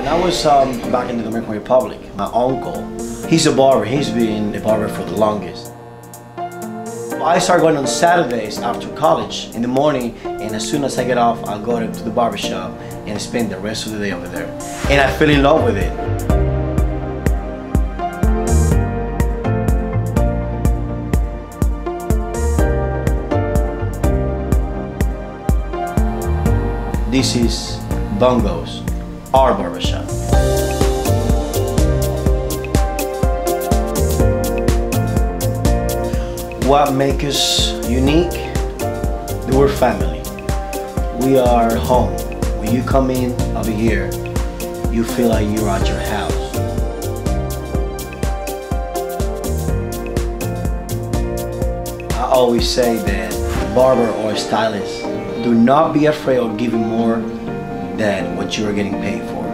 When I was back in the Dominican Republic, my uncle, he's a barber. He's been a barber for the longest. I start going on Saturdays after college in the morning, and as soon as I get off, I'll go to the barbershop and spend the rest of the day over there. And I fell in love with it. This is Bongo's, our barbershop. What makes us unique? We're family. We are home. When you come in over here, you feel like you're at your house. I always say that barber or stylist, do not be afraid of giving more than what you are getting paid for.